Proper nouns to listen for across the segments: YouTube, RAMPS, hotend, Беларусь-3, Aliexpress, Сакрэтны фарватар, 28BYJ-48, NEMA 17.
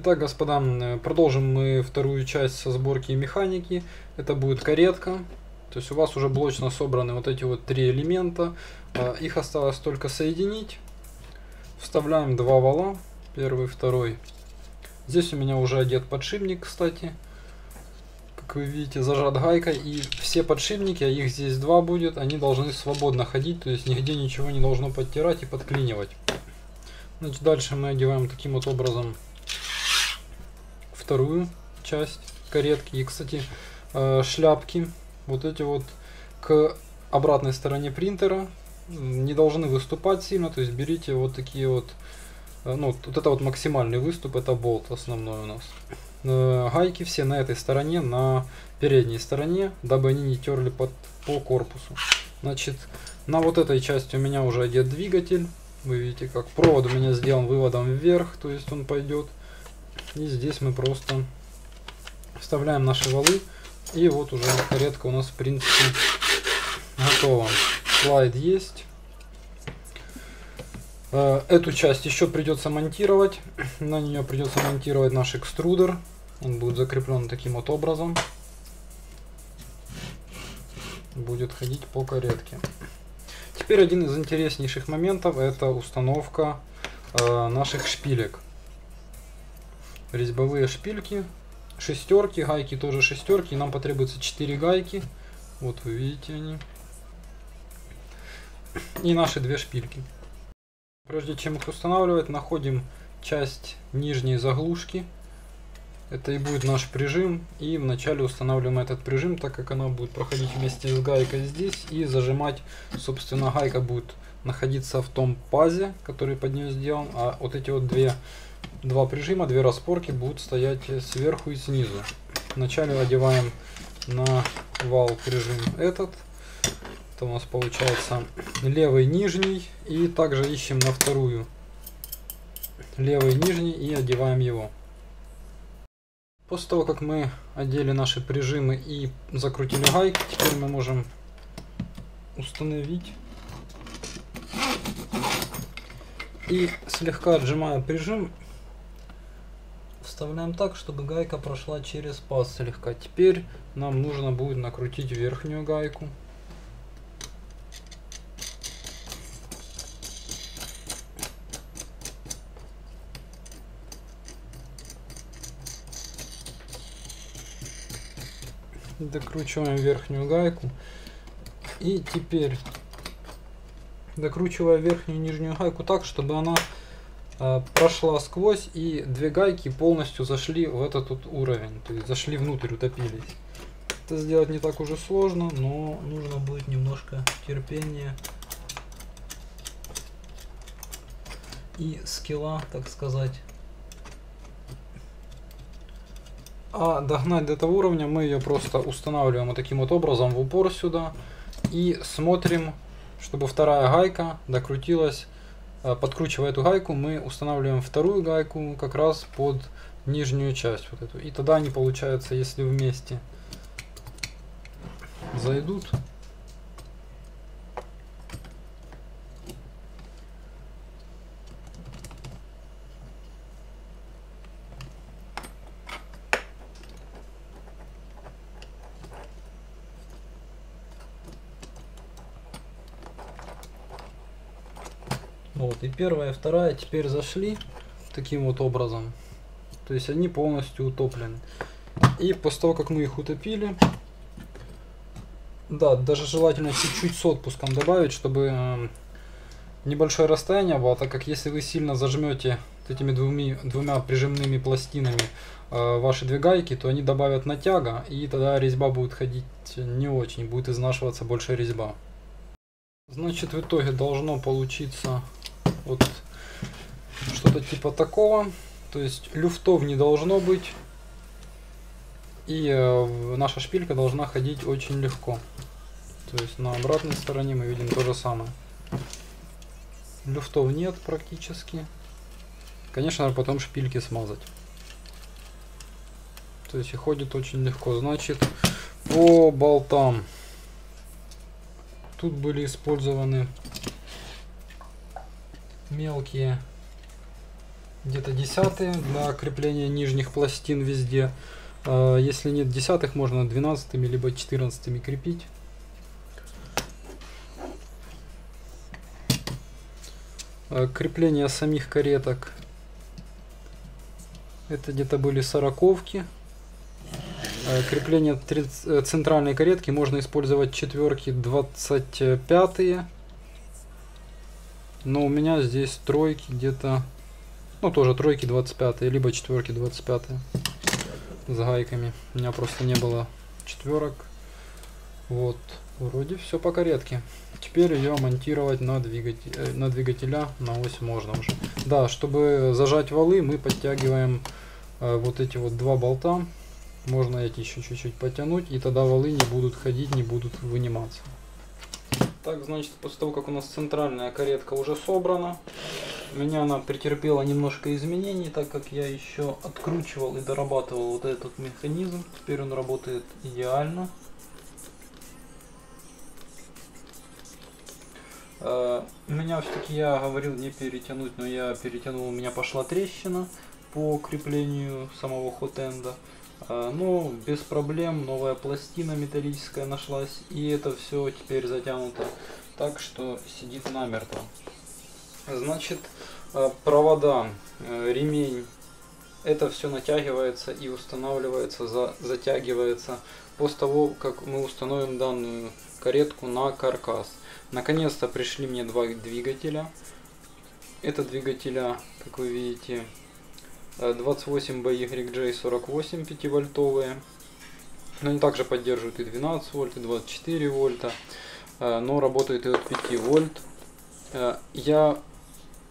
Итак, господа, продолжим мы вторую часть со сборки и механики. Это будет каретка. То есть у вас уже блочно собраны вот эти вот три элемента. Их осталось только соединить. Вставляем два вала. Первый, второй. Здесь у меня уже одет подшипник, кстати. Как вы видите, зажат гайкой. И все подшипники, а их здесь два будет, они должны свободно ходить. То есть нигде ничего не должно подтирать и подклинивать. Значит, дальше мы одеваем таким вот образом вторую часть каретки. И, кстати, шляпки вот эти вот к обратной стороне принтера не должны выступать сильно. То есть берите вот такие вот, ну, вот это вот максимальный выступ, это болт основной у нас. Гайки все на этой стороне, на передней стороне, дабы они не терли по корпусу. Значит, на вот этой части у меня уже одет двигатель. Вы видите, как провод у меня сделан выводом вверх, то есть он пойдет. И здесь мы просто вставляем наши валы. И вот уже каретка у нас, в принципе, готова. Слайд есть. Эту часть еще придется монтировать. На нее придется монтировать наш экструдер. Он будет закреплен таким вот образом. Будет ходить по каретке. Теперь один из интереснейших моментов — это установка наших шпилек. Резьбовые шпильки, шестерки, гайки тоже шестерки. Нам потребуется 4 гайки. Вот вы видите они. И наши две шпильки. Прежде чем их устанавливать, находим часть нижней заглушки. Это и будет наш прижим. И вначале устанавливаем этот прижим, так как она будет проходить вместе с гайкой здесь и зажимать. Собственно, гайка будет находиться в том пазе, который под нее сделан. А вот эти вот два прижима, две распорки будут стоять сверху и снизу. Вначале одеваем на вал прижим этот. Это у нас получается левый нижний. И также ищем на вторую левый нижний и одеваем его. После того, как мы одели наши прижимы и закрутили гайки, теперь мы можем установить. И слегка отжимая прижим, вставляем так, чтобы гайка прошла через паз слегка. Теперь нам нужно будет накрутить верхнюю гайку. Докручиваем верхнюю гайку. И теперь докручивая верхнюю и нижнюю гайку так, чтобы она прошла сквозь и две гайки полностью зашли в этот вот уровень. То есть зашли внутрь, утопились. Это сделать не так уже сложно, но нужно будет немножко терпения и скилла, так сказать. А догнать до этого уровня мы ее просто устанавливаем вот таким вот образом в упор сюда и смотрим, чтобы вторая гайка докрутилась. Подкручивая эту гайку, мы устанавливаем вторую гайку как раз под нижнюю часть вот эту. И тогда они, получается, если вместе зайдут, вот и первая, и вторая теперь зашли таким вот образом. То есть они полностью утоплены. И после того, как мы их утопили, да, даже желательно чуть-чуть с отпуском добавить, чтобы небольшое расстояние было, так как если вы сильно зажмете вот этими двумя прижимными пластинами ваши две гайки, то они добавят натяга, и тогда резьба будет ходить не очень, будет изнашиваться больше резьба. Значит, в итоге должно получиться вот что-то типа такого. То есть люфтов не должно быть. И наша шпилька должна ходить очень легко. То есть на обратной стороне мы видим то же самое. Люфтов нет практически. Конечно, потом шпильки смазать. То есть и ходит очень легко. Значит, по болтам. Тут были использованы мелкие где-то десятые для крепления нижних пластин везде. Если нет десятых, можно 12-ми либо 14-ми крепить. Крепление самих кареток. Это где-то были 40-ки. Крепление центральной каретки можно использовать четверки 25-е. Но у меня здесь тройки где-то... Ну, тоже тройки 25-е, либо четверки 25-е. С гайками. У меня просто не было четверок. Вот. Вроде все по каретке. Теперь ее монтировать на двигателя на ось можно уже. Да, чтобы зажать валы, мы подтягиваем вот эти вот два болта. Можно эти еще чуть-чуть потянуть, и тогда валы не будут ходить, не будут выниматься. Так, значит, после того, как у нас центральная каретка уже собрана, у меня она претерпела немножко изменений, так как я еще откручивал и дорабатывал вот этот механизм. Теперь он работает идеально. У меня все-таки, я говорил, не перетянуть, но я перетянул, у меня пошла трещина по креплению самого хотенда. Но без проблем новая пластина металлическая нашлась, и это все теперь затянуто так, что сидит намертво. Значит, провода, ремень, это все натягивается и устанавливается, затягивается после того, как мы установим данную каретку на каркас. Наконец-то пришли мне два двигателя. Это двигателя, как вы видите, 28BYJ-48 5-вольтовые. Но они также поддерживают и 12 вольт, и 24 вольта, но работают и от 5 вольт.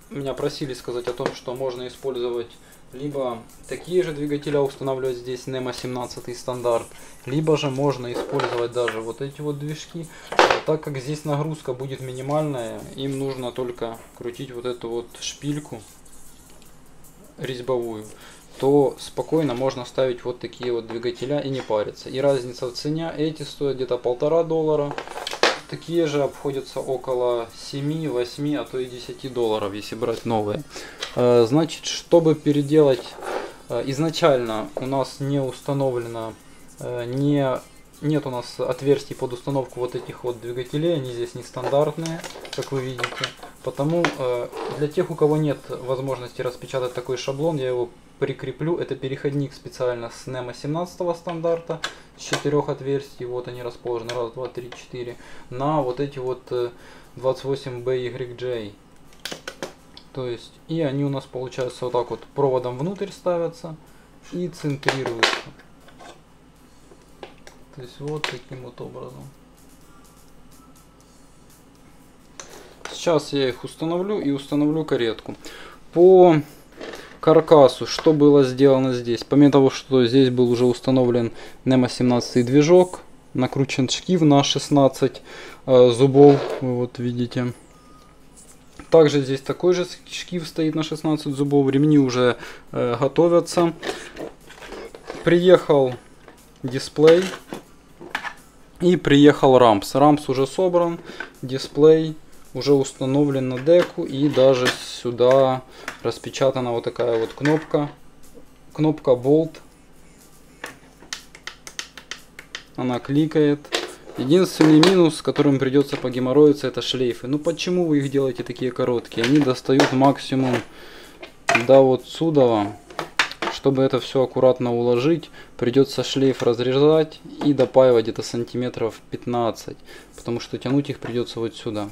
Меня просили сказать о том, что можно использовать либо такие же двигателя, устанавливать здесь NEMA 17 стандарт, либо же можно использовать даже вот эти вот движки. Так как здесь нагрузка будет минимальная, им нужно только крутить вот эту вот шпильку резьбовую, то спокойно можно ставить вот такие вот двигателя и не париться. И разница в цене, эти стоят где-то $1,5, такие же обходятся около 7, 8, а то и $10, если брать новые. Значит, чтобы переделать, изначально у нас не установлено, нет у нас отверстий под установку вот этих вот двигателей, они здесь нестандартные, как вы видите. Потому для тех, у кого нет возможности распечатать такой шаблон, я его прикреплю. Это переходник специально с NEMA 17 стандарта, с 4 отверстий, вот они расположены, 1, 2, 3, 4, на вот эти вот 28BYJ. То есть, и они у нас получаются вот так вот, проводом внутрь ставятся и центрируются. То есть, вот таким вот образом. Сейчас я их установлю и установлю каретку. По каркасу, что было сделано здесь? Помимо того, что здесь был уже установлен NEMA 17 движок, накручен шкив на 16 зубов, вы вот видите. Также здесь такой же шкив стоит на 16 зубов, ремни уже готовятся. Приехал дисплей и приехал рампс. Рампс уже собран, дисплей уже установлен на деку, и даже сюда распечатана вот такая вот кнопка болт, она кликает. Единственный минус, с которым придется погеморроиться, это шлейфы. Ну почему вы их делаете такие короткие? Они достают максимум до вот сюда. Чтобы это все аккуратно уложить, придется шлейф разрезать и допаивать где-то сантиметров 15, потому что тянуть их придется вот сюда.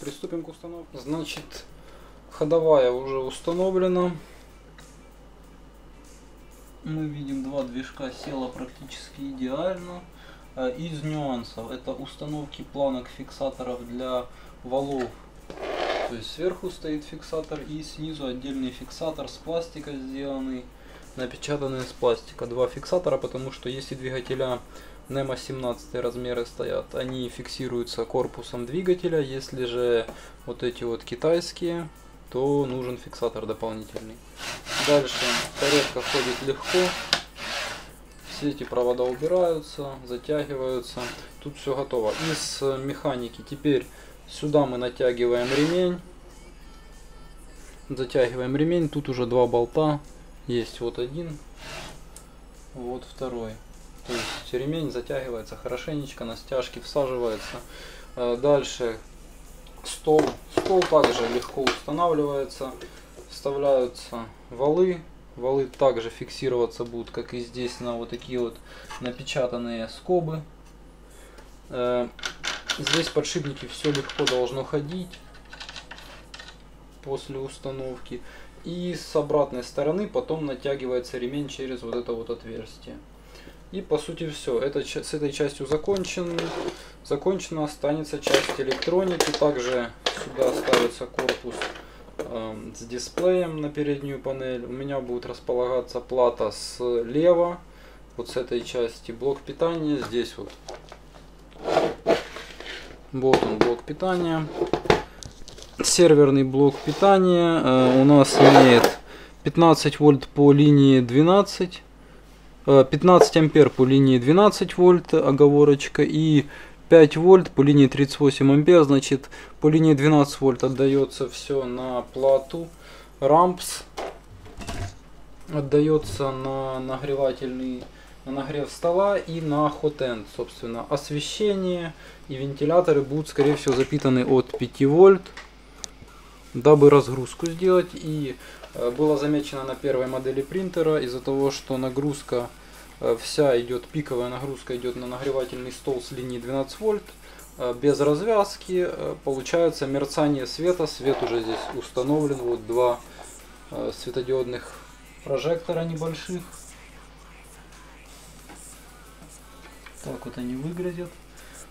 Приступим к установке. Значит, ходовая уже установлена. Мы видим, два движка села практически идеально. Из нюансов это установки планок фиксаторов для валов. То есть сверху стоит фиксатор и снизу отдельный фиксатор с пластика сделанный, напечатанный из пластика. Два фиксатора, потому что если двигателя NEMA 17 размеры стоят, они фиксируются корпусом двигателя. Если же вот эти вот китайские, то нужен фиксатор дополнительный. Дальше каретка ходит легко. Все эти провода убираются, затягиваются. Тут все готово. Из механики теперь сюда мы натягиваем ремень. Затягиваем ремень. Тут уже два болта. Есть вот один, вот второй. То есть ремень затягивается хорошенечко, на стяжке всаживается. Дальше стол. Стол также легко устанавливается. Вставляются валы. Валы также фиксироваться будут, как и здесь, на вот такие вот напечатанные скобы. Здесь подшипники, все легко должно ходить после установки. И с обратной стороны потом натягивается ремень через вот это вот отверстие. И по сути все. С этой частью закончено. Останется часть электроники. Также сюда ставится корпус с дисплеем на переднюю панель. У меня будет располагаться плата слева, вот с этой части. Блок питания здесь вот. Вот он, блок питания. Серверный блок питания у нас имеет 15 вольт по линии 12. 15 ампер по линии 12 вольт, оговорочка, и 5 вольт по линии 38 ампер. Значит, по линии 12 вольт отдается все на плату RAMPS, отдается на нагрев стола и на hotend. Собственно, освещение и вентиляторы будут, скорее всего, запитаны от 5 вольт, дабы разгрузку сделать. И было замечено на первой модели принтера, из-за того, что нагрузка вся идет, пиковая нагрузка идет на нагревательный стол с линии 12 вольт, без развязки, получается мерцание света. Свет уже здесь установлен, вот два светодиодных прожектора небольших. Так вот они выглядят.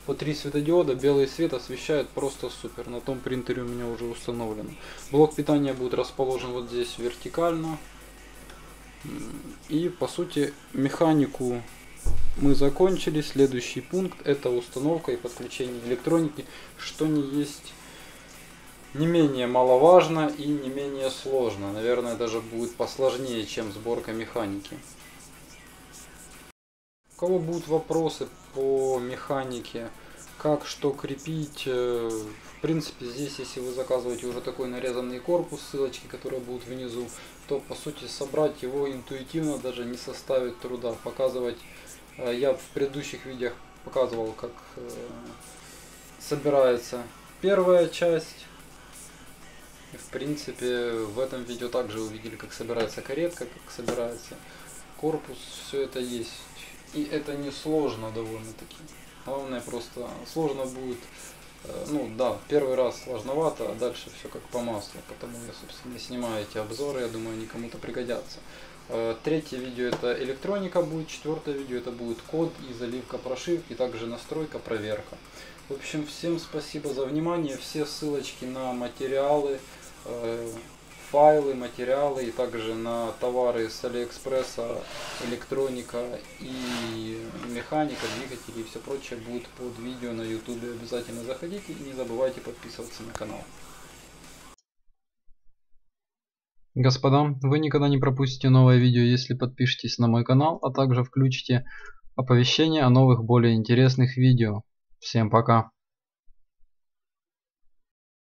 По 3 светодиода, белый свет освещает просто супер. На том принтере у меня уже установлено. Блок питания будет расположен вот здесь вертикально. И по сути механику мы закончили. Следующий пункт — это установка и подключение электроники, что не есть не менее маловажно и не менее сложно. Наверное, даже будет посложнее, чем сборка механики. У кого будут вопросы по механике, как что крепить, в принципе, здесь, если вы заказываете уже такой нарезанный корпус, ссылочки, которые будут внизу, то, по сути, собрать его интуитивно даже не составит труда. Показывать, я в предыдущих видеях показывал, как собирается первая часть. И, в принципе, в этом видео также увидели, как собирается каретка, как собирается корпус, все это есть. И это не сложно довольно-таки. Главное, просто сложно будет, ну да, первый раз сложновато, а дальше все как по маслу. Потому я, собственно, снимаю эти обзоры, я думаю, они кому-то пригодятся. Третье видео — это электроника будет, четвертое видео — это будет код и заливка прошивки, также настройка, проверка. В общем, всем спасибо за внимание. Все ссылочки на материалы, файлы, материалы и также на товары с Алиэкспресса, электроника и механика, двигатели и все прочее будет под видео на YouTube. Обязательно заходите и не забывайте подписываться на канал. Господа, вы никогда не пропустите новое видео, если подпишетесь на мой канал, а также включите оповещения о новых, более интересных видео. Всем пока!